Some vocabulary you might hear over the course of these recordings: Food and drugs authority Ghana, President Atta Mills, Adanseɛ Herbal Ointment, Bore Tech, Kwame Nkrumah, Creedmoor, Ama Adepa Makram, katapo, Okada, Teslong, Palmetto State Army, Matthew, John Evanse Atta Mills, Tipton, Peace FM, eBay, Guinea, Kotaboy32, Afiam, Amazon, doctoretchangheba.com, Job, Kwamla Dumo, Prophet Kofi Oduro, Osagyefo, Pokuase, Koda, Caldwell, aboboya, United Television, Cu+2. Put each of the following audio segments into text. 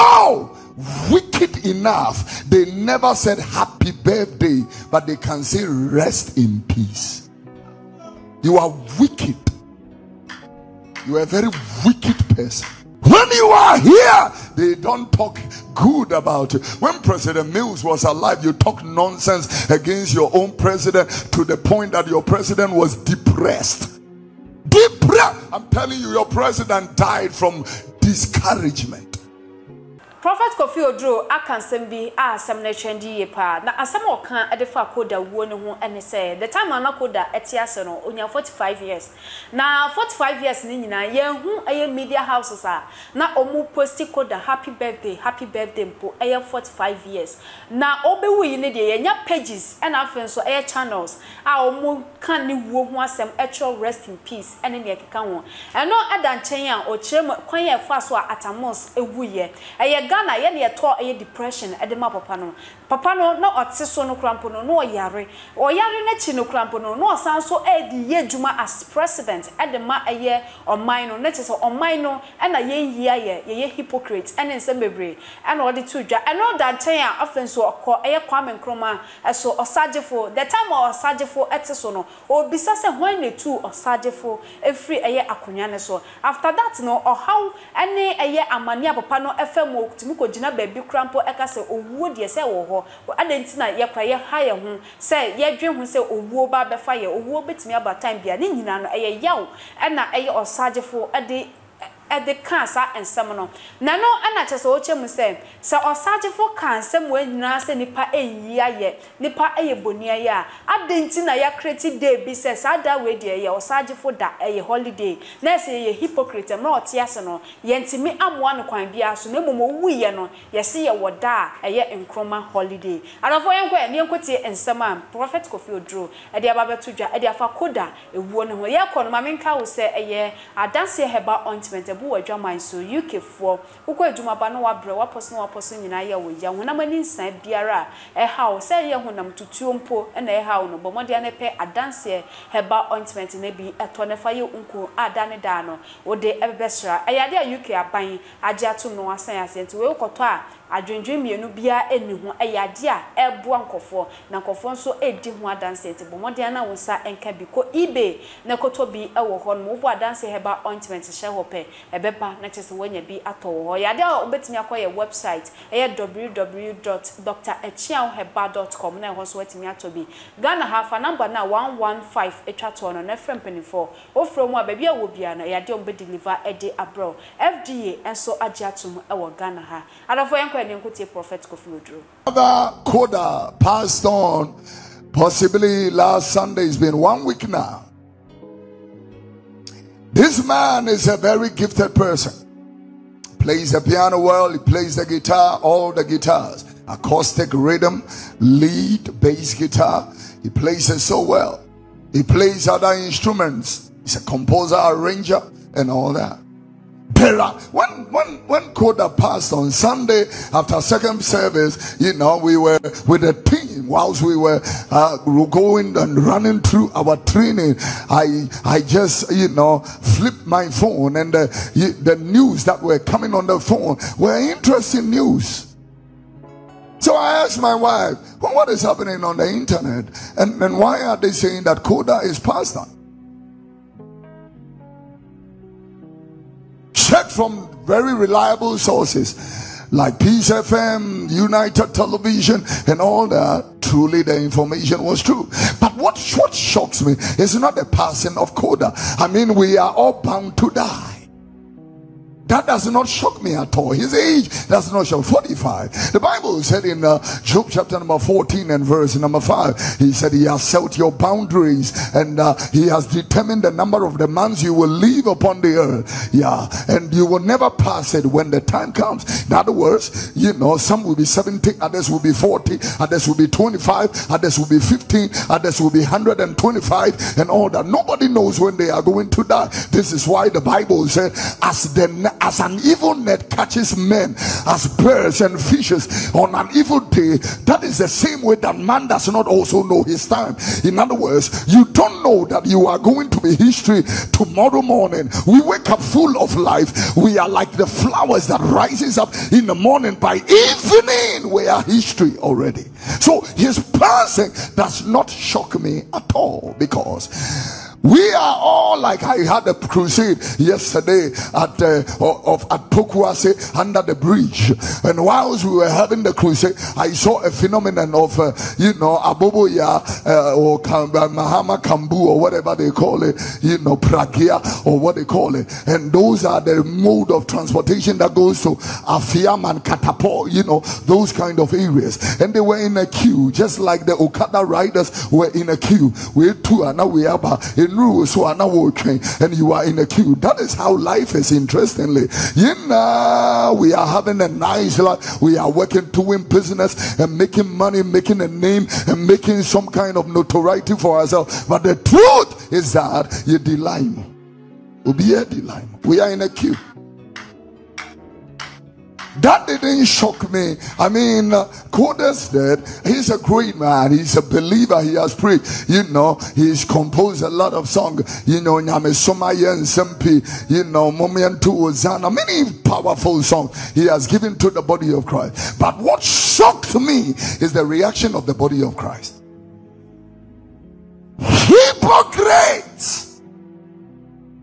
No! Wicked enough, they never said happy birthday, but they can say rest in peace. You are wicked. You are a very wicked person. When you are here, they don't talk good about you. When President Mills was alive, you talked nonsense against your own president to the point that your president was depressed. Depressed! I'm telling you, your president died from discouragement. Prophet Kofi Oduro akansembi a semne chendi yepa na asama okan edefa Koda wo ne ho ene say the time ana Koda etiase no onya 45 years na 45 years ni nyina ye hu eye media houses a na omu posti Koda happy birthday mpo eye 45 years na obewu yi ne de ye nya pages ena afen so eye channels a omu kan ni wo ho asem echo rest in peace ene ne keka ho eno adanchen a okyerem kwan ye fa so Atta Mills ewu ye eye Ghana ye ne to eye depression e de ma papa no na ote so no krampo no no oyare na chi no krampo no no sanso e di ye djuma as president e de ma eye oman no na che so oman no e na ye yia ye hypocrite e ne nsembebre e na odi tudwa e no danten a offense okọ eye Kwame Nkrumah e so Osagyefo the time Osagyefo ete so no obisa se hwan ne tu Osagyefo every eye akonya ne so after that no ohaw ene eye amani papa no efem timiko jina baby crampo eka se owuo de se wo ho adentina ye kwa ye ha ye ho se ye dwen ho se owuo ba be fa ye owuo betimi aba time bia ne nyina no eye yaw na eye Osagyefo ade cancer and seminal na no ana chese o chemu se Osagyefo cancer mo nyina se nipa enyi aye nipa eye boni aye a adentina ya create day bi se sada we de ye Osagyefo da eye holiday na se ye hypocrite na otia se no ye ntimi amoa no kwan bia so na momo wuye no ye se ye woda eye Nkrumah holiday arafo yenko ye nkotie ensem am Prophet Kofi Oduro ade aba betudwa ade afa Koda ewuo ne ho ye kono ma menka wo se eye Adanseɛ Herbal Ointment so UK4 ukwa eduma ba no wabre waposo nyina ye wo ya hona mani nsan biara e hawo se ye honam tutuo mpo na e hawo no bomode anepe Adanseɛ Herbal Ointment na bi eto ne fa ye unko adane da no ode ebebesra eyade a UK aban age atom no asan asente we ukoto a adwendwen mienu bia eni ho eyade a ebo ankofo na ankofo nso edi ho adanse te bomode ana wo sa enka bi ko eBay na koto bi e wo ho no bo Adanseɛ Herbal Ointment hye ho pe ebeba na chese wonya bi atọ ho ya da obetimi akoye website eye www.doctoretchangheba.com na ho so watimi atọ bi Ghana hafa number na 115 etwa to no na frempanifor ofro mu abebi a wo bia na ya de obedeliver ede abroad FDA enso agiatum e wo Ghana ha adafo enko ne nkotie Prophet Kofi Oduro. Father Koda passed on possibly last Sunday. It's been 1 week now. This man is a very gifted person. Plays the piano well, he plays the guitar, all the guitars. Acoustic, rhythm, lead, bass guitar. He plays it so well. He plays other instruments. He's a composer, arranger, and all that. There are, when Koda passed on Sunday after second service, you know, we were with the team whilst we were going and running through our training. I just, you know, flipped my phone, and the news that were coming on the phone were interesting news. So I asked my wife, well, what is happening on the internet? And why are they saying that Koda is passed on? Check from very reliable sources like Peace FM, United Television, and all that. Truly, the information was true. But what shocks me is not the passing of Koda. I mean, we are all bound to die. That does not shock me at all. His age does not shock. 45. The Bible said in Job chapter number 14 and verse number 5, he said he has set your boundaries, and he has determined the number of the months you will live upon the earth. Yeah, and you will never pass it when the time comes. In other words, you know, some will be 70, others will be 40, others will be 25, others will be 15, others will be 125, and all that. Nobody knows when they are going to die. This is why the Bible said, as the as an evil net catches men as birds and fishes on an evil day, that is the same way that man does not also know his time. In other words, you don't know that you are going to be history tomorrow morning. We wake up full of life. We are like the flowers that rises up in the morning. By evening, we are history already. So his passing does not shock me at all, because we are all like, I had a crusade yesterday at Pokuase under the bridge, and whilst we were having the crusade, I saw a phenomenon of aboboya or mahama kambu or whatever they call it, prakia or what they call it, and those are the mode of transportation that goes to Afiam and katapo, those kind of areas, and they were in a queue, just like the Okada riders were in a queue. We too are now, we are rules who are not working, and you are in a queue. That is how life is, interestingly. We are having a nice life. We are working, doing business, and making money, making a name, and making some kind of notoriety for ourselves. But the truth is that you deny me. We are in a queue. That didn't shock me. I mean, Koda's dead. He's a great man. He's a believer. He has prayed. He's composed a lot of songs. Many powerful songs he has given to the body of Christ. But what shocked me is the reaction of the body of Christ. Hypocrites!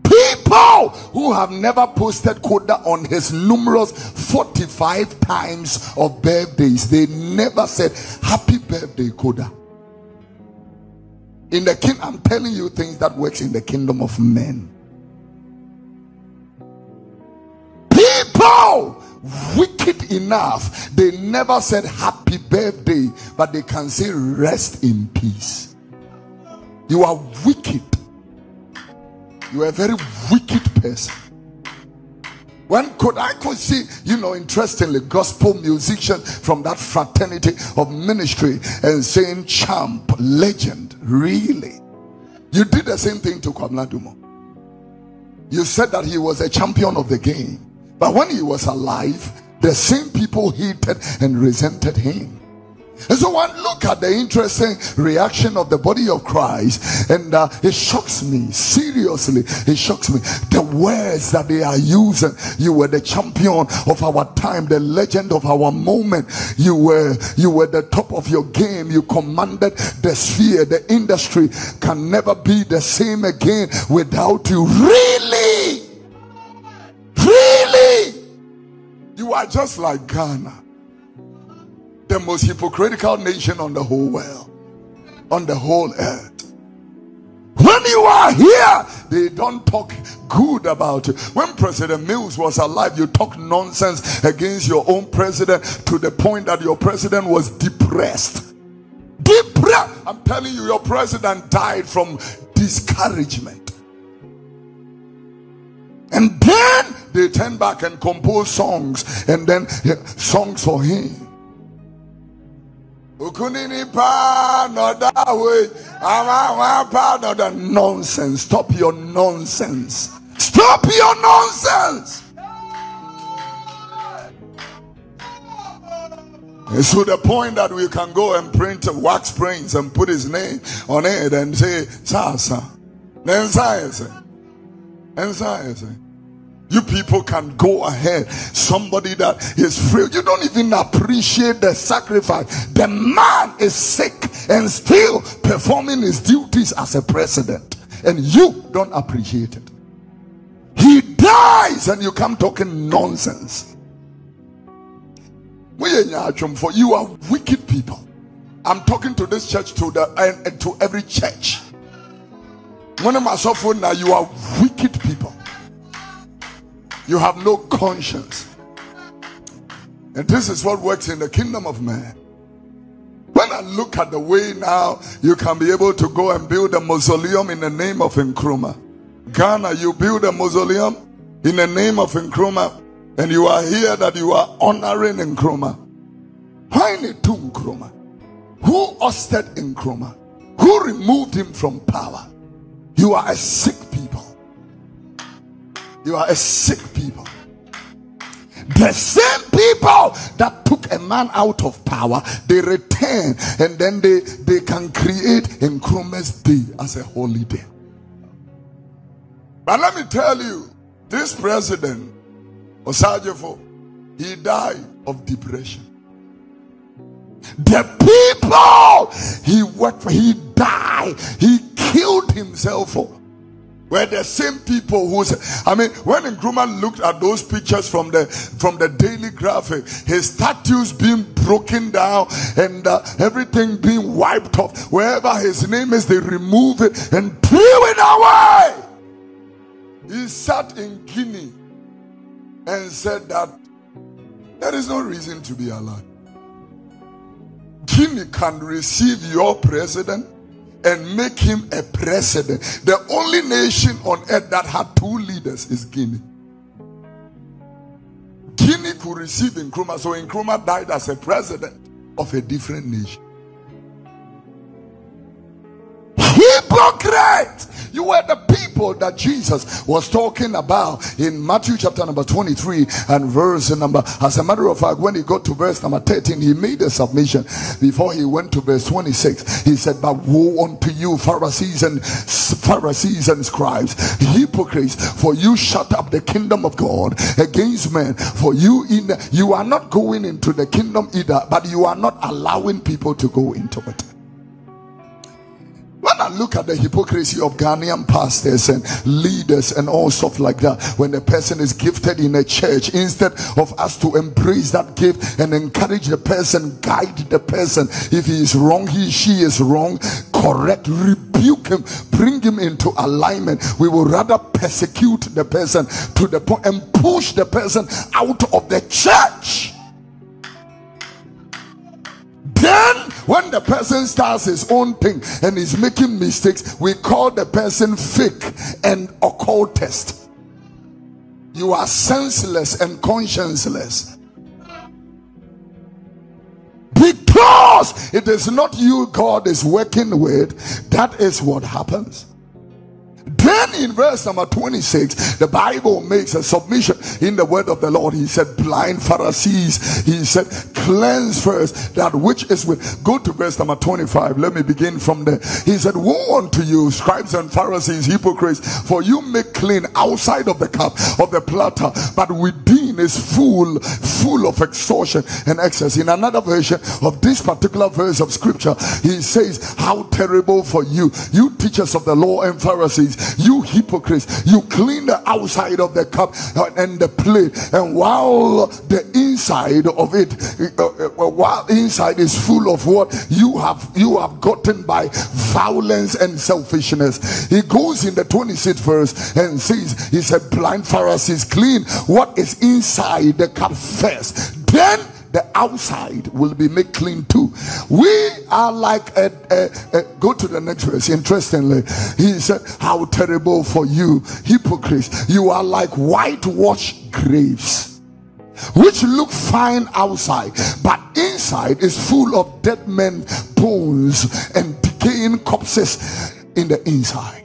People who have never posted Koda on his numerous 45 times of birthdays, they never said happy birthday Koda. In the king, I'm telling you things that works in the kingdom of men. People wicked enough, they never said happy birthday, but they can say rest in peace. You are wicked. You are a very wicked person. When I could see, interestingly, gospel musicians from that fraternity of ministry and saying champ, legend, really? You did the same thing to Kwamla Dumo. You said that he was a champion of the game. But when he was alive, the same people hated and resented him. And so one look at the interesting reaction of the body of Christ, and it shocks me. Seriously, it shocks me. The words that they are using, you were the champion of our time, the legend of our moment. You were the top of your game. You commanded the sphere. The industry can never be the same again without you. Really? Really? You are just like Ghana, the most hypocritical nation on the whole world, on the whole earth. When you are here, they don't talk good about you. When President Mills was alive, you talked nonsense against your own president to the point that your president was depressed. Depressed! I'm telling you, your president died from discouragement. And then they turn back and compose songs, and then songs for him. Nonsense. Stop your nonsense. Stop your nonsense. It's to the point that we can go and print wax prints and put his name on it and say, Sasa. You people can go ahead. Somebody that is free, you don't even appreciate the sacrifice. The man is sick and still performing his duties as a president, and you don't appreciate it. He dies and you come talking nonsense. For you are wicked people. I'm talking to this church, to every church. Now you are wicked people. You have no conscience. And this is what works in the kingdom of man. When I look at the way now, you can be able to go and build a mausoleum in the name of Nkrumah. Ghana, you build a mausoleum in the name of Nkrumah. And you are here that you are honoring Nkrumah. Why need to Nkrumah? Who ousted Nkrumah? Who removed him from power? You are a sick people. You are a sick people. The same people that took a man out of power, they return, and then they can create Nkrumah's Day as a holiday. But let me tell you, this president, Osagyefo, he died of depression. The people he worked for, he died, he killed himself for, were the same people who said, I mean, when Nkrumah looked at those pictures from the Daily Graphic, his statues being broken down and everything being wiped off, wherever his name is, they remove it and threw it away. He sat in Guinea and said that there is no reason to be alive. Guinea can receive your president and make him a president. The only nation on earth that had two leaders is Guinea. Guinea could receive Nkrumah, so Nkrumah died as a president of a different nation. Hypocrite! You were the people that Jesus was talking about in Matthew chapter number 23 and verse number, as a matter of fact, when he got to verse number 13, he made a submission before he went to verse 26. He said, but woe unto you, Pharisees and scribes, hypocrites, for you shut up the kingdom of God against men, for you are not going into the kingdom either, but you are not allowing people to go into it. When I look at the hypocrisy of Ghanaian pastors and leaders and all stuff like that, when a person is gifted in a church, instead of us to embrace that gift and encourage the person, guide the person, if he is wrong, she is wrong, correct, rebuke him, bring him into alignment, we will rather persecute the person to the point and push the person out of the church. Then, when the person starts his own thing and is making mistakes, we call the person fake and occultist. You are senseless and conscienceless. Because it is not you God is working with, that is what happens. Then in verse number 26, the Bible makes a submission in the word of the Lord. He said, blind Pharisees, he said, cleanse first that which is with. Go to verse number 25. Let me begin from there. He said, woe unto you, scribes and Pharisees, hypocrites, for you make clean outside of the cup, of the platter, but within is full of extortion and excess. In another version of this particular verse of scripture, he says, how terrible for you, you teachers of the law and Pharisees, you hypocrites, you clean the outside of the cup and the plate, and while the inside of it, while inside is full of what you have gotten by violence and selfishness. He goes in the 26th verse and says, he said, blind Pharisees, clean what is inside the cup first, then the outside will be made clean too. We are like go to the next verse. Interestingly, he said, how terrible for you, hypocrites. You are like whitewashed graves, which look fine outside, but inside is full of dead men's bones and decaying corpses in the inside.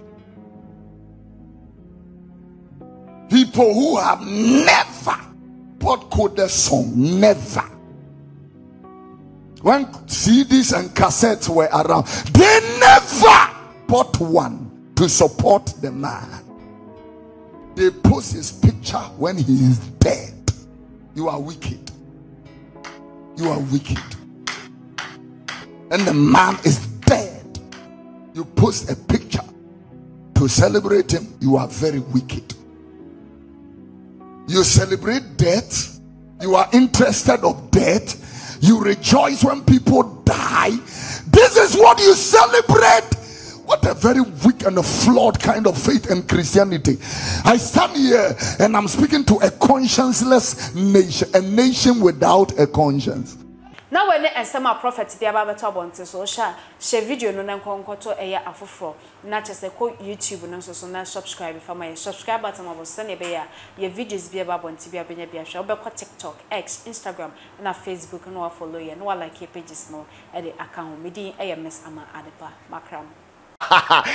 People who have never bought Koda song, never. When CDs and cassettes were around, they never bought one to support the man. They post his picture when he is dead. You are wicked. You are wicked. And the man is dead. You post a picture to celebrate him. You are very wicked. You celebrate death. You are interested of death. You rejoice when people die. This is what you celebrate. What a very weak and a flawed kind of faith in Christianity. I stand here and I'm speaking to a conscienceless nation, a nation without a conscience. Now when the summer prophet the Bible talk about so share video no na konkoto eya afofro na chese ko YouTube no so na subscribe for my subscribe button oboso na be ya your videos be about on TV abenya be ahwe obekọ TikTok, X, Instagram na Facebook no follow ya no like your pages no e dey account me din eya Miss Ama Adepa Makram.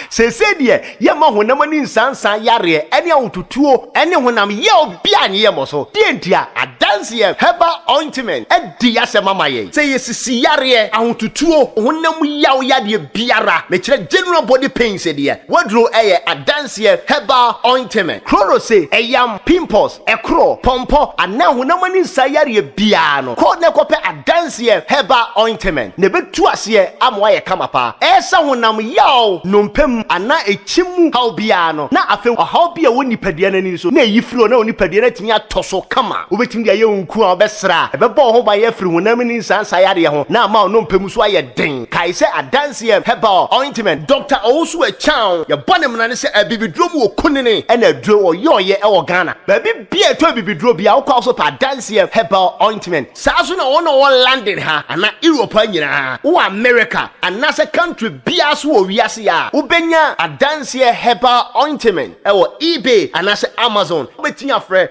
Se se die ye ma honam ani nsansan yare ene awtutuo ene honam ye obi anye ye moso die ntia Adanseɛ Herbal Ointment edi asema maye se ye sisi yare awtutuo honam yaw yade biara me kire general body pain se die wodro eye Adanseɛ Herbal Ointment chloro se eyam pimples ekro pompo ana honam ani nsayare bia no ko ne kope Adanseɛ Herbal Ointment ne betu ase amwa ye kamapa esa honam yaw nompem ana echimu haubia no na afen haubia woni padie na ni so na yifiro na woni padie na tinya toso kama obetim dia ye unku a obesra ebebo ho ba ye firi honam ni nsansa yare ho na ma nompem so aye den kai se Adanseɛ Herbal Ointment doctor osu a chan ye bonem na ne se abibidrom wo kunene na dro wo yoye e wo Ghana ba bibia to abibidro bia wo kwa so pa Adanseɛ Herbal Ointment saso na wo no London ha ana Europe nyina wo America ana se country bia so wo wiase ya ubenya Adanseɛ Herbal Ointment ewo eBay ana se Amazon betinya frɛ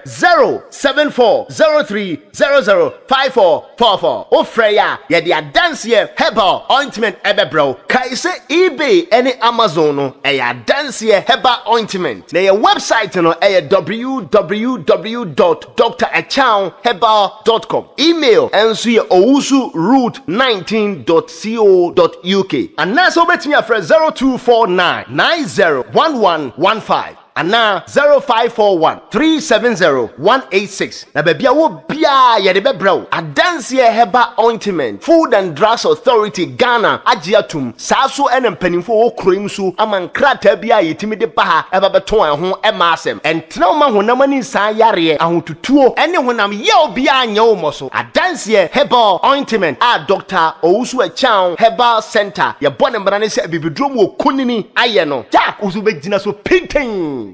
07403005444 o frɛ ya ye de Adanseɛ Herbal Ointment ebebro kai se eBay ene Amazon no e Adanseɛ Herbal Ointment na ye website no e www.doctoretchangheba.com email enso ye owusu route19.co.uk and now so bet me a friend 0249901115 and now 0541370186 na babia wo bia ye de bebrao Adanseɛ Herbal Ointment Food and Drugs Authority Ghana agiatum saso enempanimfo wo kroim so amankrata bia yetimi de baha eba beton ho emasem entena ma honam ani san yare ahotutuo ene honam ye obia anya wo moso Adanseɛ Herbal Ointment a doctor owusu achan herbal center ye bonemra ne se bibidrom wo kunini aye no jack usubegina so pinten